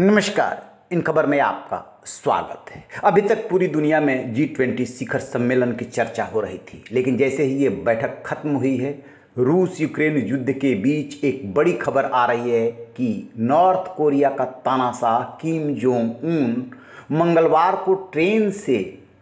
नमस्कार, इन खबर में आपका स्वागत है। अभी तक पूरी दुनिया में G20 शिखर सम्मेलन की चर्चा हो रही थी, लेकिन जैसे ही ये बैठक खत्म हुई है, रूस यूक्रेन युद्ध के बीच एक बड़ी खबर आ रही है कि नॉर्थ कोरिया का तानाशाह किम जोंग उन मंगलवार को ट्रेन से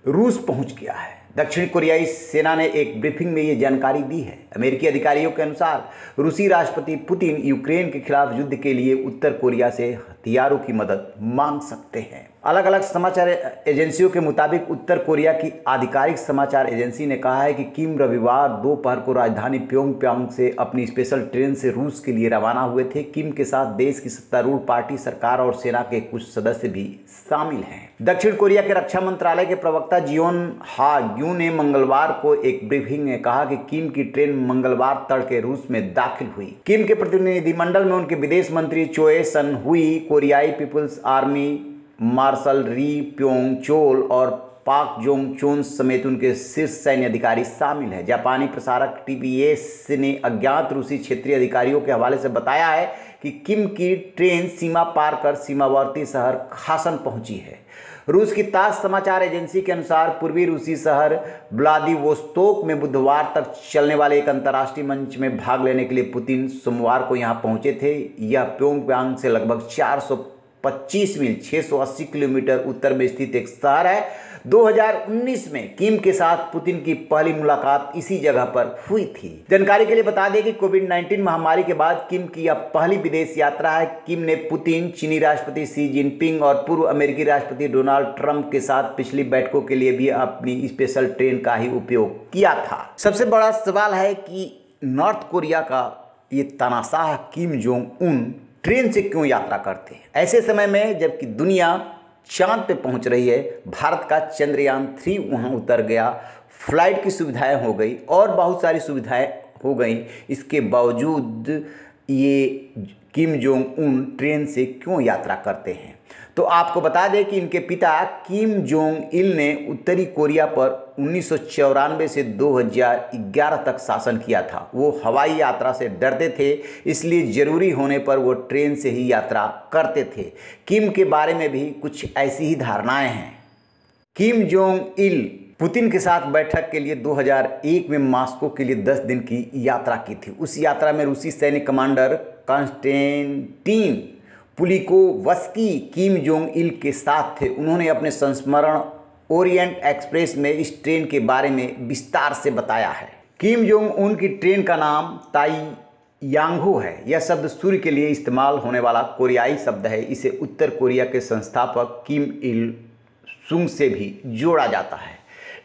रूस पहुंच गया है। दक्षिण कोरियाई सेना ने एक ब्रीफिंग में ये जानकारी दी है। अमेरिकी अधिकारियों के अनुसार रूसी राष्ट्रपति पुतिन यूक्रेन के खिलाफ युद्ध के लिए उत्तर कोरिया से हथियारों की मदद मांग सकते हैं। अलग अलग समाचार एजेंसियों के मुताबिक उत्तर कोरिया की आधिकारिक समाचार एजेंसी ने कहा है कि किम रविवार दोपहर को राजधानी प्योंगयांग से अपनी स्पेशल ट्रेन से रूस के लिए रवाना हुए थे। किम के साथ देश की सत्तारूढ़ पार्टी सरकार और सेना के कुछ सदस्य भी शामिल हैं। दक्षिण कोरिया के रक्षा मंत्रालय के प्रवक्ता जियोन हा यू ने मंगलवार को एक ब्रीफिंग में कहा कि किम की ट्रेन मंगलवार तड़के रूस में दाखिल हुई। किम के प्रतिनिधिमंडल में उनके विदेश मंत्री चो ए हुई, कोरियाई पीपुल्स आर्मी मार्शल री प्योंगचोल और पाक जोंग चोन समेत उनके शीर्ष सैन्य अधिकारी शामिल हैं। जापानी प्रसारक TBS ने अज्ञात रूसी क्षेत्रीय अधिकारियों के हवाले से बताया है कि किम की ट्रेन सीमा पार कर सीमावर्ती शहर खासन पहुंची है। रूस की तास समाचार एजेंसी के अनुसार पूर्वी रूसी शहर व्लादिवोस्तोक में बुधवार तक चलने वाले एक अंतर्राष्ट्रीय मंच में भाग लेने के लिए पुतिन सोमवार को यहाँ पहुँचे थे। यह प्योंगयांग से लगभग 425 मील 680 किलोमीटर उत्तर में स्थित एक शहर है। 2019 में किम के साथ पुतिन की पहली मुलाकात इसी जगह पर हुई थी। जानकारी के लिए बता दें कि कोविड-19 महामारी के बाद किम की यह पहली विदेश यात्रा है। किम ने पुतिन, चीनी राष्ट्रपति शी जिनपिंग और पूर्व अमेरिकी राष्ट्रपति डोनाल्ड ट्रंप के साथ पिछली बैठकों के लिए भी अपनी स्पेशल ट्रेन का ही उपयोग किया था। सबसे बड़ा सवाल है कि नॉर्थ कोरिया का ये तानाशाह किम जोंग उन ट्रेन से क्यों यात्रा करते हैं? ऐसे समय में जबकि दुनिया चांद पे पहुंच रही है, भारत का चंद्रयान 3 वहां उतर गया, फ्लाइट की सुविधाएं हो गई और बहुत सारी सुविधाएं हो गई, इसके बावजूद ये किम जोंग उन ट्रेन से क्यों यात्रा करते हैं? तो आपको बता दें कि इनके पिता किम जोंग इल ने उत्तरी कोरिया पर 1994 से 2011 तक शासन किया था। वो हवाई यात्रा से डरते थे, इसलिए ज़रूरी होने पर वो ट्रेन से ही यात्रा करते थे। किम के बारे में भी कुछ ऐसी ही धारणाएं हैं। किम जोंग इल पुतिन के साथ बैठक के लिए 2001 में मॉस्को के लिए 10 दिन की यात्रा की थी। उस यात्रा में रूसी सैनिक commander Konstantin Pulikovsky Kim Jong Il के साथ थे। उन्होंने अपने संस्मरण ओरियंट एक्सप्रेस में इस ट्रेन के बारे में विस्तार से बताया है। किम जोंग उन की ट्रेन का नाम ताइ यांगो है। यह शब्द सूर्य के लिए इस्तेमाल होने वाला कोरियाई शब्द है। इसे उत्तर कोरिया के संस्थापक किम इल सुंग से भी जोड़ा जाता है।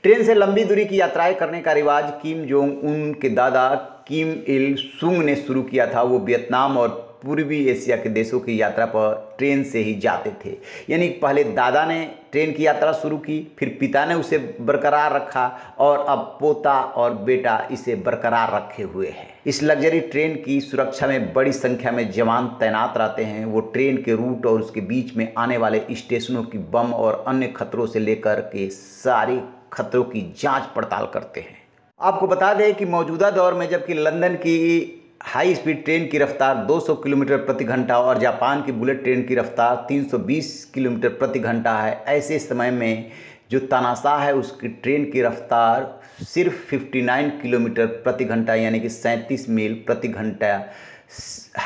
ट्रेन से लंबी दूरी की यात्राएं करने का रिवाज किम जोंग उन के दादा किम इल सुंग ने शुरू किया था। वो वियतनाम और पूर्वी एशिया के देशों की यात्रा पर ट्रेन से ही जाते थे। यानी पहले दादा ने ट्रेन की यात्रा शुरू की, फिर पिता ने उसे बरकरार रखा और अब पोता और बेटा इसे बरकरार रखे हुए हैं। इस लग्जरी ट्रेन की सुरक्षा में बड़ी संख्या में जवान तैनात रहते हैं। वो ट्रेन के रूट और उसके बीच में आने वाले स्टेशनों की बम और अन्य खतरों से लेकर के सारे खतरों की जाँच पड़ताल करते हैं। आपको बता दें कि मौजूदा दौर में जबकि लंदन की हाई स्पीड ट्रेन की रफ्तार 200 किलोमीटर प्रति घंटा और जापान की बुलेट ट्रेन की रफ्तार 320 किलोमीटर प्रति घंटा है, ऐसे समय में जो तानाशाह है उसकी ट्रेन की रफ्तार सिर्फ 59 किलोमीटर प्रति घंटा यानी कि 37 मील प्रति घंटा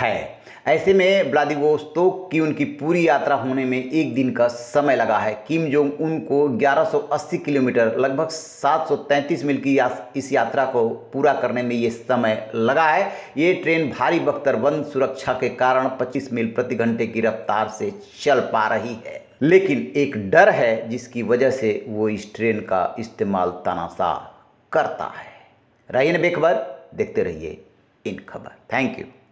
है। ऐसे में व्लादिवोस्तोक की उनकी पूरी यात्रा होने में एक दिन का समय लगा है। किम जोंग उन को 1180 किलोमीटर लगभग 733 मील की इस यात्रा को पूरा करने में ये समय लगा है। ये ट्रेन भारी बख्तरबंद सुरक्षा के कारण 25 मील प्रति घंटे की रफ्तार से चल पा रही है, लेकिन एक डर है जिसकी वजह से वो इस ट्रेन का इस्तेमाल तानाशाह करता है। रहिए बेखबर, देखते रहिए इन खबर। Thank you.